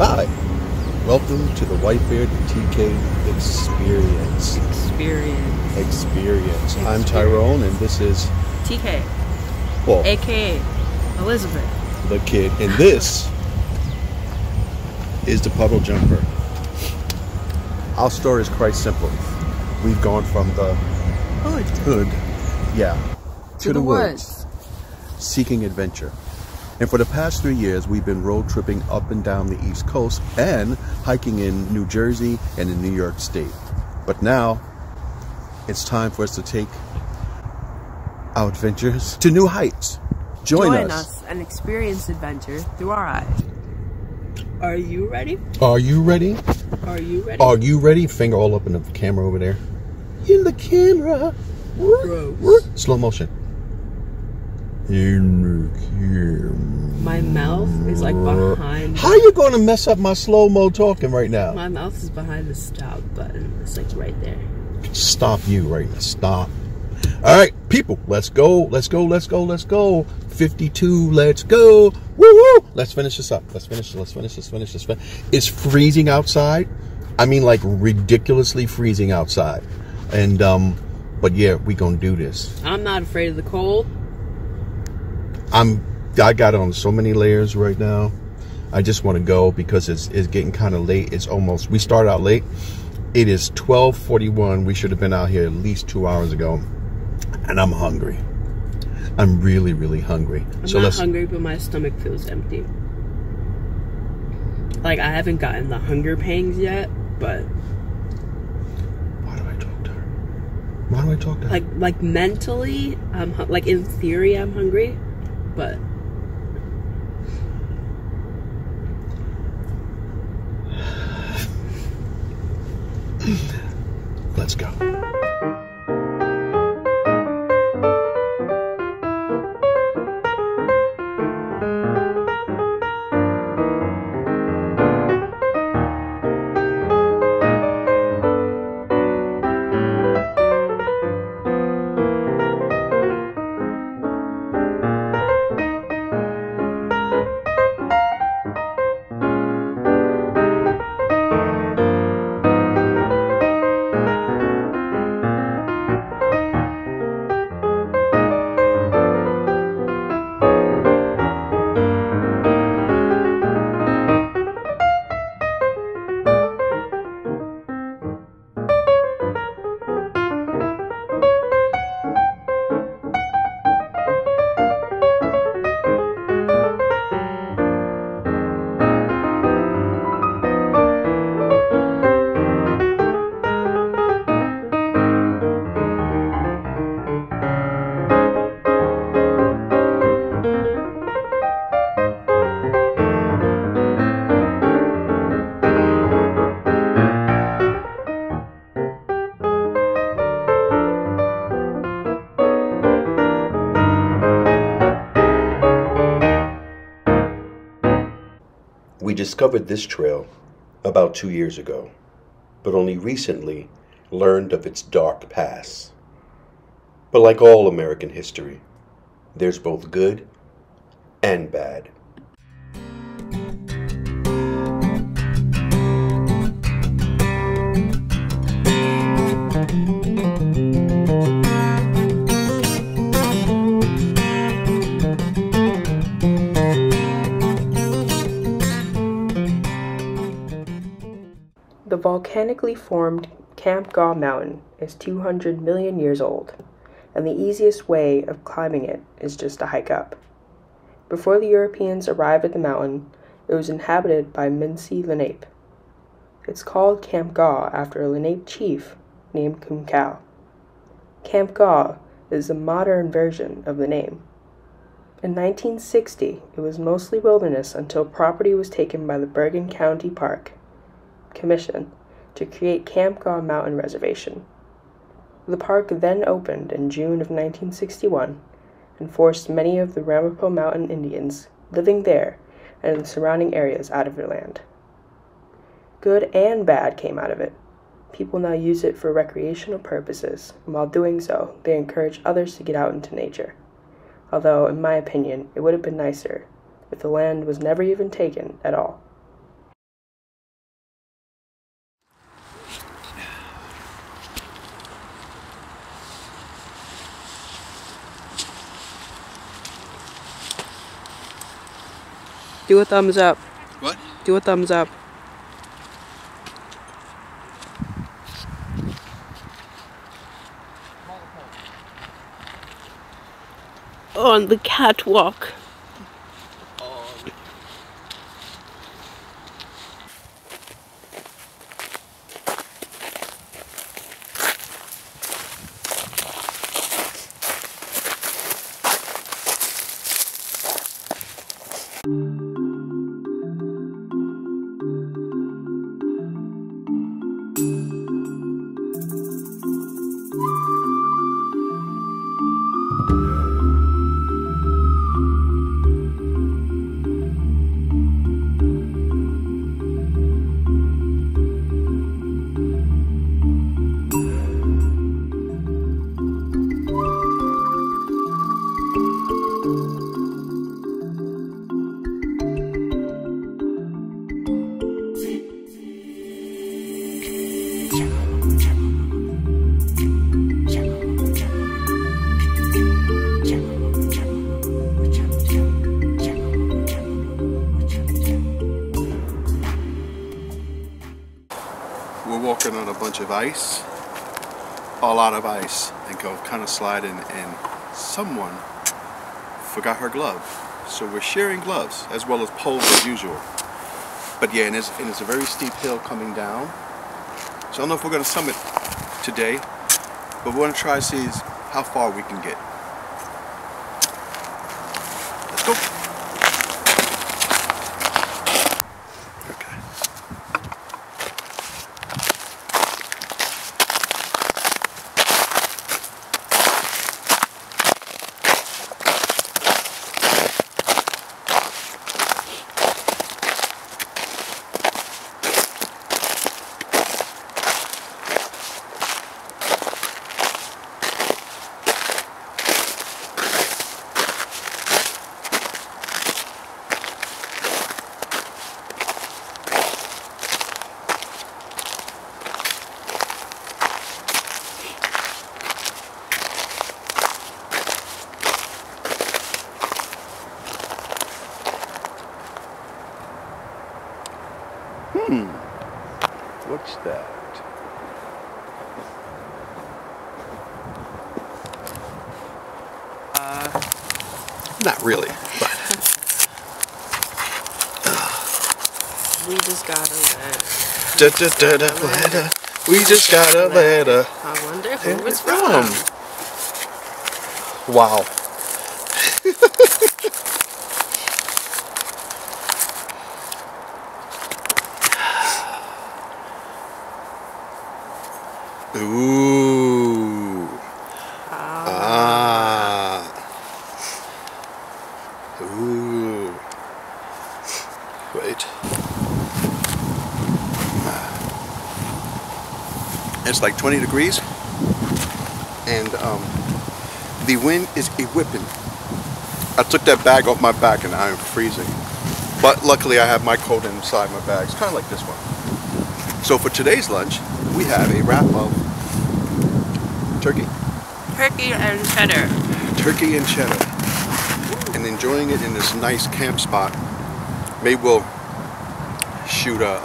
Hi! Welcome to the Whitebeard TK Experience. I'm Tyrone and this is... TK. Well, a.k.a. Elizabeth. The Kid. And this is the Puddle Jumper. Our story is quite simple. We've gone from the hood to the woods, seeking adventure. And for the past 3 years, we've been road tripping up and down the East Coast and hiking in New Jersey and in New York State. But now, it's time for us to take our adventures to new heights. Join us and experience adventure through our eyes. Are you ready? Are you ready? Are you ready? Are you ready? Finger all up in the camera over there. In the camera. Slow motion. My mouth is like behind. How are you going to mess up my slow-mo talking right now? My mouth is behind the stop button. It's like right there. Stop you right now. Stop. All right, people. Let's go. Let's go. Let's go. Let's go. 52. Let's go. Woo-woo. Let's finish this up. Let's finish. It's freezing outside. I mean, like ridiculously freezing outside. And, but yeah, we going to do this. I'm not afraid of the cold. I got on so many layers right now. I just want to go because it's getting kind of late. It's almost, we started out late. It is 12:41. We should have been out here at least 2 hours ago. And I'm hungry. I'm really, really hungry. I'm not hungry, but my stomach feels empty. Like I haven't gotten the hunger pangs yet, but. Why do I talk to her? Like mentally, I'm like in theory, I'm hungry. But let's go. We discovered this trail about 2 years ago, but only recently learned of its dark past. But like all American history, there's both good and bad. The volcanically formed Camp Gaw Mountain is 200 million years old, and the easiest way of climbing it is just to hike up. Before the Europeans arrived at the mountain, it was inhabited by Mincy Lenape. It's called Camp Gaw after a Lenape chief named Kumkao. Camp Gaw is a modern version of the name. In 1960, it was mostly wilderness until property was taken by the Bergen County Park Commission to create Camp Gaw Mountain Reservation. The park then opened in June of 1961 and forced many of the Ramapo Mountain Indians living there and in the surrounding areas out of their land. Good and bad came out of it. People now use it for recreational purposes, and while doing so, they encourage others to get out into nature. Although, in my opinion, it would have been nicer if the land was never even taken at all. Do a thumbs up. What? Do a thumbs up. On the catwalk. On a bunch of ice, a lot of ice, and go kind of sliding, and someone forgot her glove. So we're sharing gloves as well as poles as usual. But yeah, and it's a very steep hill coming down. So I don't know if we're going to summit today, but we're going to try to see how far we can get. Let's go. What's that? Not really, but. We just got a letter. We just got a letter. I wonder who it's from. Wow. Ooh. Ah. Ooh. Wait. It's like 20 degrees, and the wind is a whipping. I took that bag off my back, and I am freezing. But luckily, I have my coat inside my bag. It's kind of like this one. So for today's lunch, we have a wrap of turkey and cheddar. Turkey and cheddar. And enjoying it in this nice camp spot. Maybe we'll shoot a,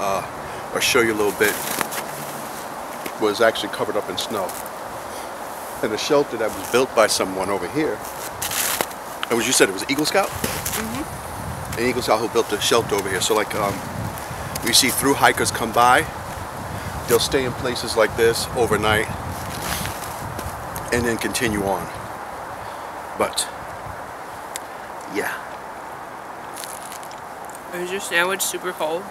or show you a little bit. It was actually covered up in snow. And a shelter that was built by someone over here. And as you said, it was Eagle Scout? Mm-hmm. An Eagle Scout who built a shelter over here. So like, we see through hikers come by. They'll stay in places like this overnight. And then continue on. But yeah. Is your sandwich super cold?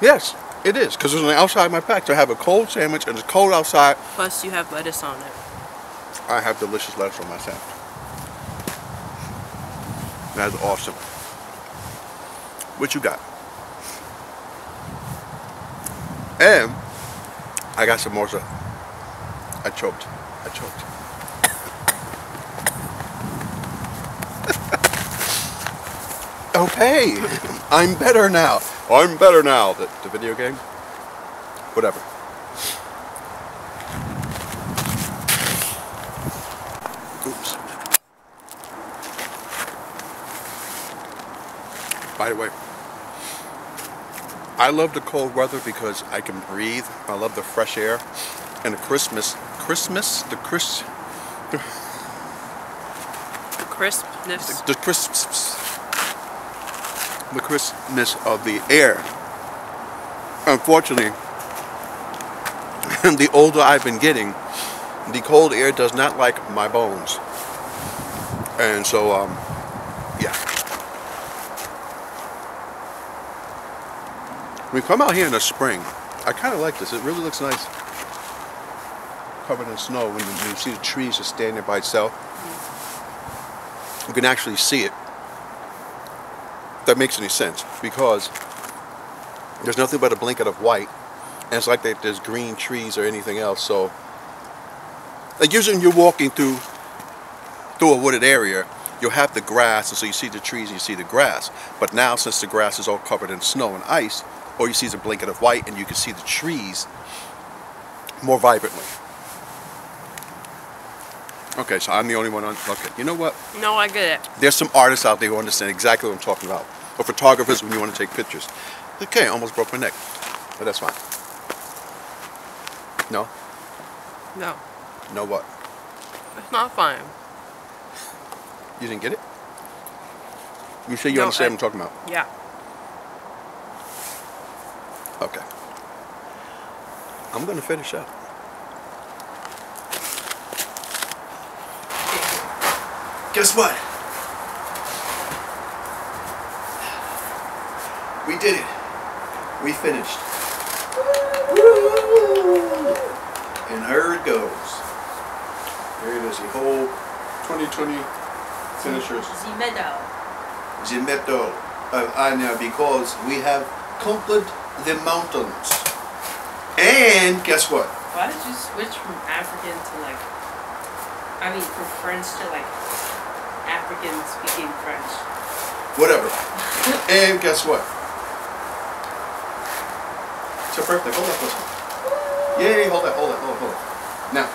Yes, it is, because it's on the outside of my pack. So I have a cold sandwich and it's cold outside. Plus you have lettuce on it. I have delicious lettuce on my sandwich. That's awesome. What you got? And I got samosa. I choked. Okay, I'm better now. I'm better now. The video game? Whatever. Oops. By the way, I love the cold weather because I can breathe. I love the fresh air and the crispness of the air. Unfortunately, the older I've been getting, the cold air does not like my bones. And so, yeah. We come out here in the spring. I kind of like this. It really looks nice. Covered in snow. When you see the trees just standing by itself, you can actually see it. If that makes any sense, because there's nothing but a blanket of white, and it's like there's green trees or anything else. So, like usually when you're walking through a wooded area, you'll have the grass, and so you see the trees and you see the grass. But now, since the grass is all covered in snow and ice, all you see is a blanket of white, and you can see the trees more vibrantly. Okay, so I'm the only one on, okay, you know what? No, I get it. There's some artists out there who understand exactly what I'm talking about. Or photographers when you want to take pictures. Okay, I almost broke my neck, but that's fine. No? No. No what? It's not fine. You didn't get it? You say you understand what I'm talking about? Yeah. Okay. I'm going to finish up. Guess what? We did it. We finished. Woo! And here it goes. Here it is, the whole 2020 finishers. Zippo. Anya, because we have conquered the mountains. And guess what? Why did you switch from African to like, I mean from French to like African speaking French? Whatever. And guess what? It's your birthday. Hold up, listen. Yay, hold up, hold up, hold up, hold up. Now,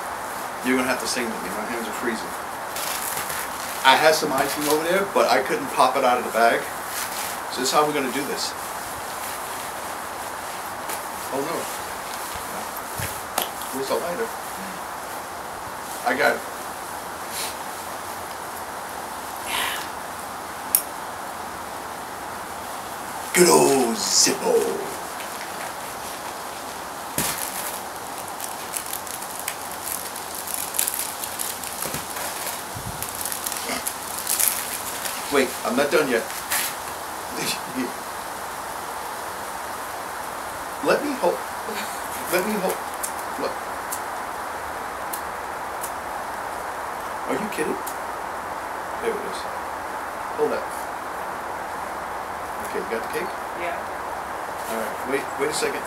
you're going to have to sing with me. My hands are freezing. I had some icing over there, but I couldn't pop it out of the bag. So this is how we're going to do this. Oh no. Where's the lighter? I got it. Good old Zippo. Wait, I'm not done yet. Let me hope. Let me hope. What? Are you kidding? There it is. Hold up. Okay, you got the cake? Yeah. Alright, wait a second.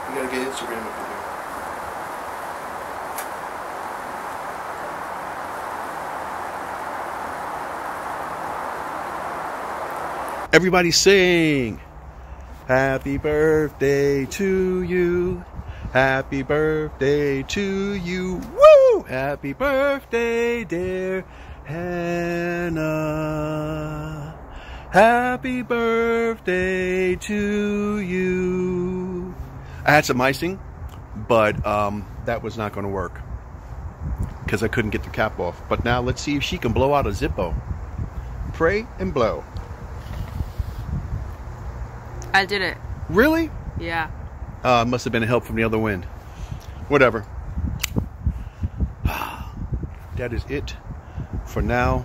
We gotta get Instagram up in here. Everybody sing. Happy birthday to you. Happy birthday to you. Woo! Happy birthday, dear Hannah. Happy birthday to you. I had some icing, but that was not going to work because I couldn't get the cap off. But now let's see if she can blow out a Zippo. Pray and blow. I did it. Really? Yeah. Must have been a help from the other wind. Whatever. That is it for now.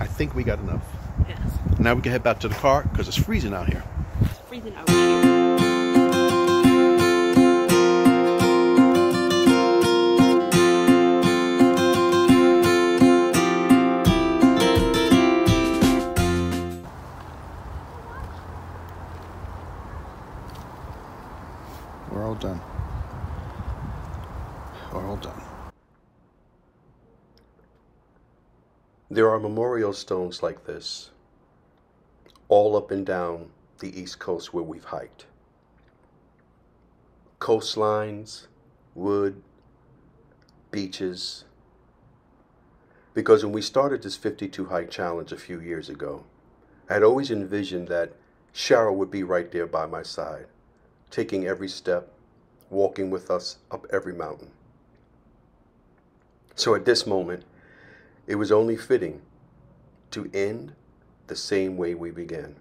I think we got enough. Yes. Now we can head back to the car because it's freezing out here. It's freezing out here. There are memorial stones like this all up and down the East Coast where we've hiked. Coastlines, wood, beaches. Because when we started this 52 hike challenge a few years ago, I had always envisioned that Cheryl would be right there by my side, taking every step, walking with us up every mountain. So at this moment, it was only fitting to end the same way we began.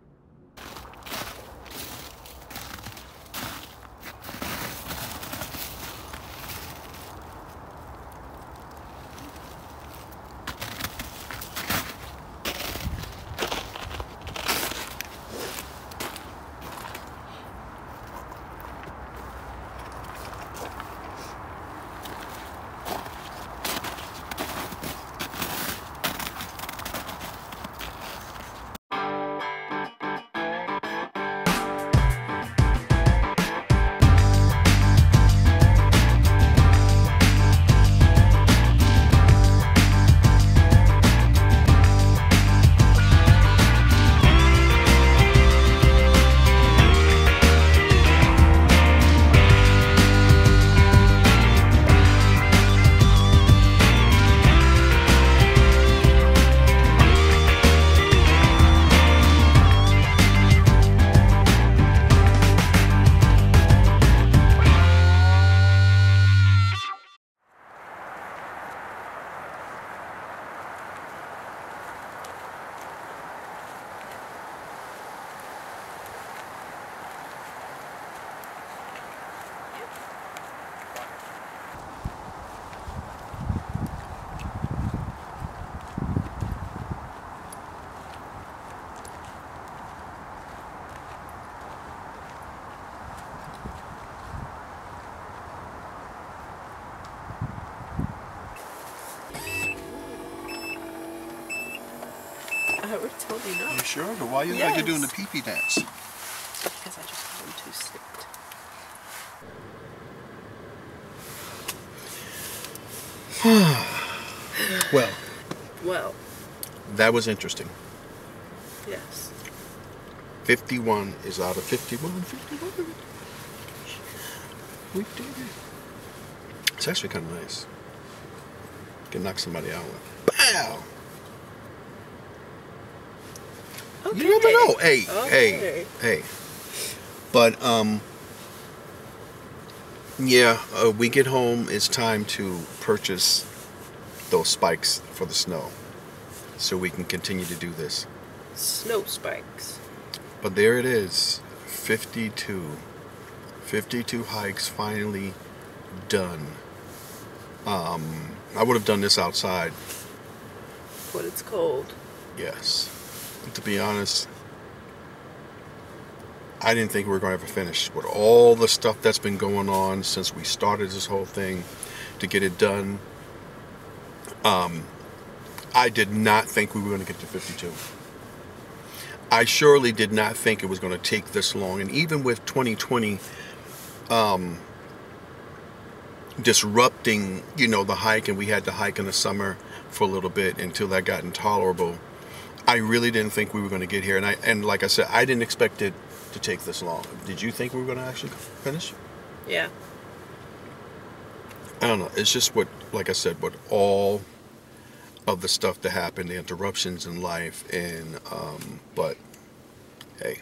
You sure? But why are you like you're doing the pee-pee dance? Because I just got him too sick. Well. That was interesting. Yes. 51 is out of 51. 51. We did it. It's actually kind of nice. You can knock somebody out with. Bow. Okay. You never know. Hey, hey. But, yeah, we get home. It's time to purchase those spikes for the snow so we can continue to do this. Snow spikes. But there it is. 52. 52 hikes finally done. I would have done this outside. But it's cold. Yes. To be honest, I didn't think we were going to ever finish with all the stuff that's been going on since we started this whole thing to get it done. I did not think we were going to get to 52. I surely did not think it was going to take this long. And even with 2020 disrupting, you know, the hike, and we had to hike in the summer for a little bit until that got intolerable, I really didn't think we were going to get here, and like I said, I didn't expect it to take this long. Did you think we were going to actually finish? Yeah. I don't know. It's just what, like I said, what all of the stuff that happened, the interruptions in life, and but hey,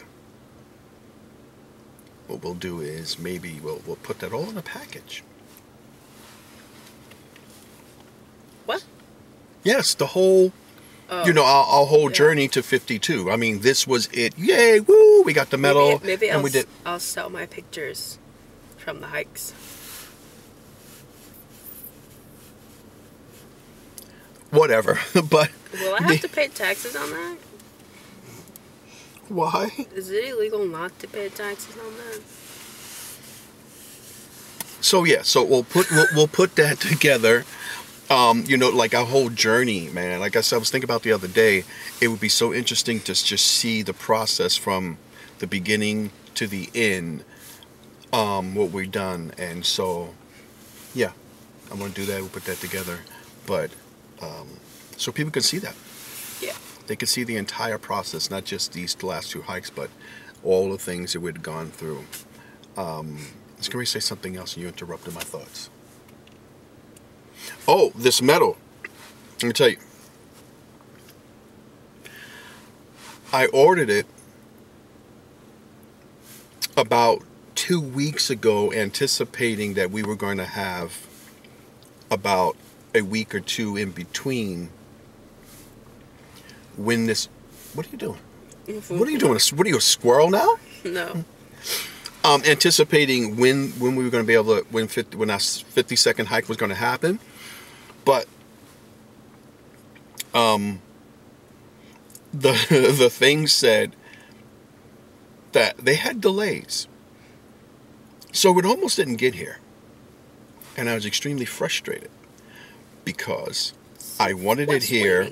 what we'll do is maybe we'll put that all in a package. What? Yes, the whole. Oh, you know, our whole journey to 52. I mean, this was it. Yay, woo, we got the medal. Maybe and I'll sell my pictures from the hikes. Whatever, but... Will I have to pay taxes on that? Why? Is it illegal not to pay taxes on that? So, yeah, so we'll put that together. You know, like our whole journey, man. Like I said, I was thinking about the other day, it would be so interesting to just see the process from the beginning to the end, what we've done. And so, yeah, I'm going to do that. We'll put that together. But, so people can see that. Yeah. They can see the entire process, not just these last two hikes, but all the things that we'd gone through. I was going to say something else and you interrupted my thoughts. Oh, this medal. Let me tell you. I ordered it about 2 weeks ago, anticipating that we were going to have about a week or two in between when this... What are you doing? What are you doing? What are you, a squirrel now? No. Anticipating when we were going to be able to, when our 50-second hike was going to happen. But the thing said that they had delays. So it almost didn't get here. And I was extremely frustrated because I wanted it here.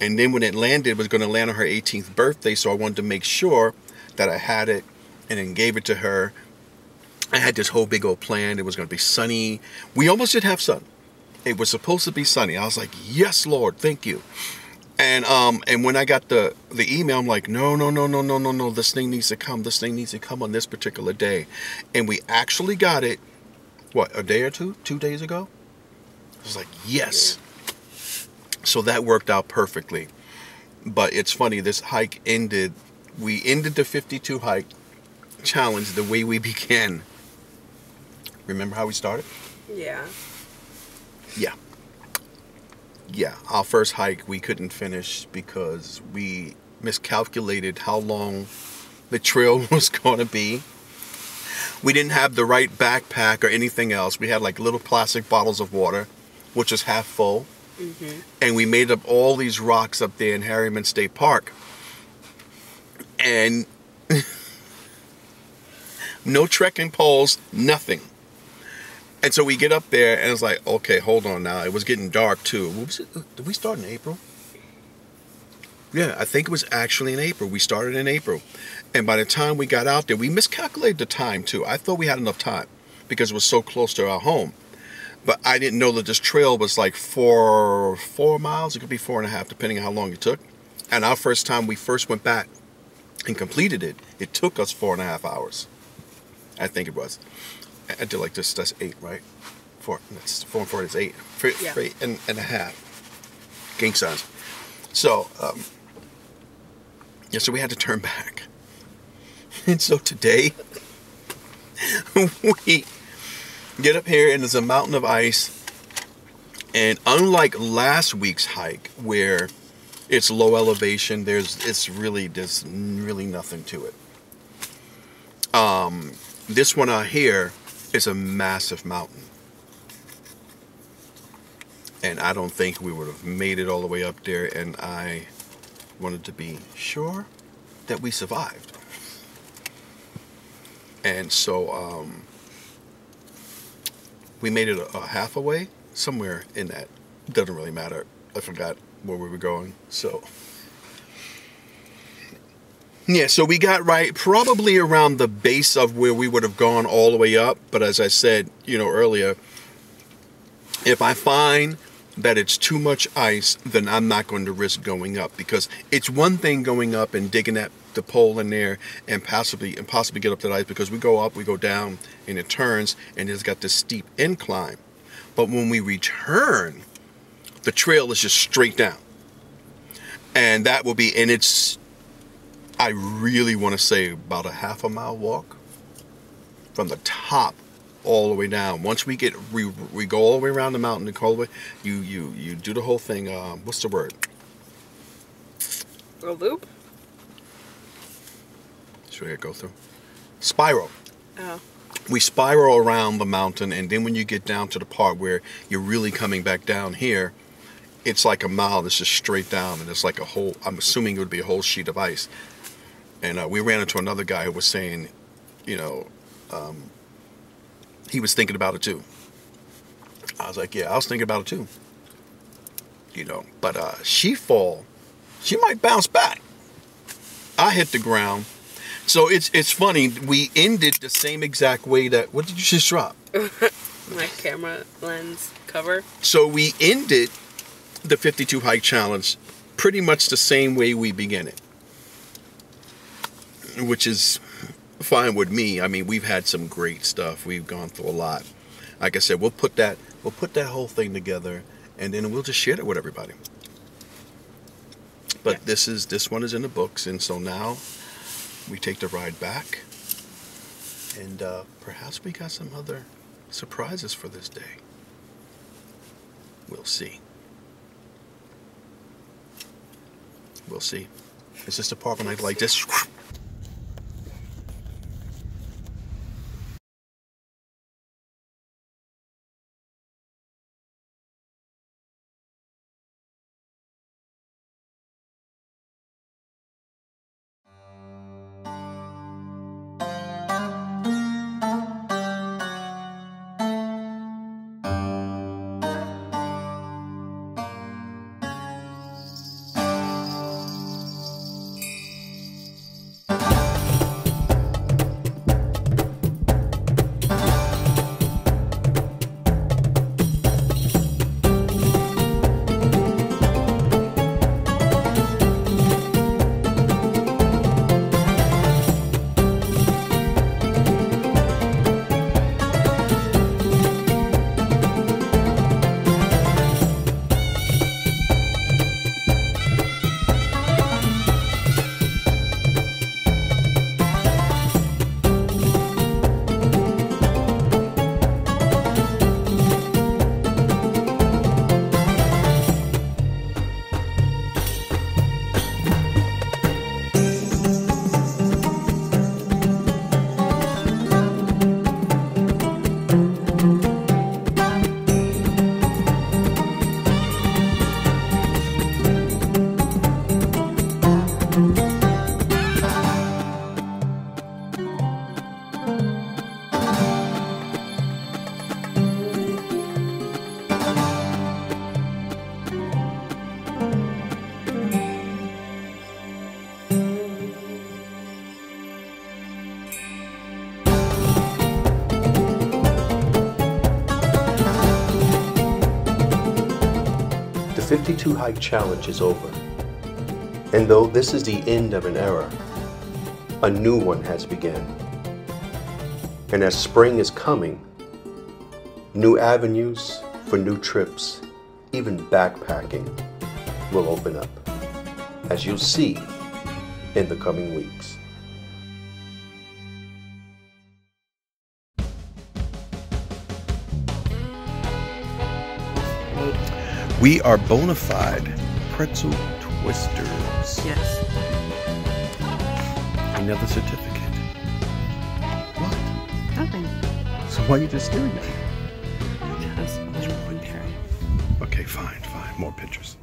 And then when it landed, it was going to land on her 18th birthday. So I wanted to make sure that I had it and then gave it to her. I had this whole big old plan. It was going to be sunny. We almost did have sun. It was supposed to be sunny. I was like, yes, Lord, thank you. And when I got the email, I'm like, no. This thing needs to come. This thing needs to come on this particular day. And we actually got it, what, a day or two? 2 days ago? I was like, yes. So that worked out perfectly. But it's funny, this hike ended, we ended the 52 hike challenge the way we began. Remember how we started? Yeah. Yeah. Yeah, our first hike we couldn't finish because we miscalculated how long the trail was going to be. We didn't have the right backpack or anything else. We had like little plastic bottles of water, which was half full. Mm-hmm. And we made up all these rocks up there in Harriman State Park. And no trekking poles, nothing. And so we get up there and it's like, okay, hold on now. It was getting dark too. What was it? Did we start in April? Yeah, I think it was actually in April. We started in April. And by the time we got out there, we miscalculated the time too. I thought we had enough time because it was so close to our home. But I didn't know that this trail was like four miles. It could be 4.5, depending on how long it took. And our first time we first went back and completed it, it took us 4.5 hours. I think it was. I did like this. That's 8, right? 4 and 4 is 8. Yeah. 3.5. Gang signs. So, yeah, so we had to turn back. And so today, we... get up here and there's a mountain of ice, and unlike last week's hike where it's low elevation, there's really nothing to it. This one out here is a massive mountain, and I don't think we would have made it all the way up there, and I wanted to be sure that we survived. And so we made it a half a way, somewhere in that. Doesn't really matter. I forgot where we were going. So, yeah, so we got right probably around the base of where we would have gone all the way up. But as I said, you know, earlier, if I find that it's too much ice, then I'm not going to risk going up, because it's one thing going up and digging at the pole in there and possibly get up that ice, because we go up, we go down, and it turns, and it's got this steep incline. But when we return, the trail is just straight down. And that will be, and it's, I really want to say about a half a mile walk from the top all the way down. Once we get, we go all the way around the mountain and all the way, you do the whole thing. What's the word? A loop? Should I go through? Spiral. Oh. We spiral around the mountain, and then when you get down to the part where you're really coming back down here, it's like a mile that's just straight down, and it's like a whole, I'm assuming it would be a whole sheet of ice. And we ran into another guy who was saying, you know, he was thinking about it too. I was like, yeah, I was thinking about it too. You know, but she might bounce back. I hit the ground. So it's funny, we ended the same exact way that, what did you just drop? My camera lens cover. So we ended the 52 hike challenge pretty much the same way we began it, which is fine with me. I mean, we've had some great stuff. We've gone through a lot. Like I said, we'll put that whole thing together, and then we'll just share it with everybody. But yes, this one is in the books, and so now we take the ride back, and perhaps we got some other surprises for this day. We'll see. We'll see. It's just a park and I'd like this. The 52 hike challenge is over, and though this is the end of an era, a new one has begun. And as spring is coming, new avenues for new trips, even backpacking, will open up, as you'll see in the coming weeks. We are bona fide pretzel twisters. Yes. Another certificate. What? Nothing. So why are you just doing that? Because I want to. Okay, fine, fine. More pictures.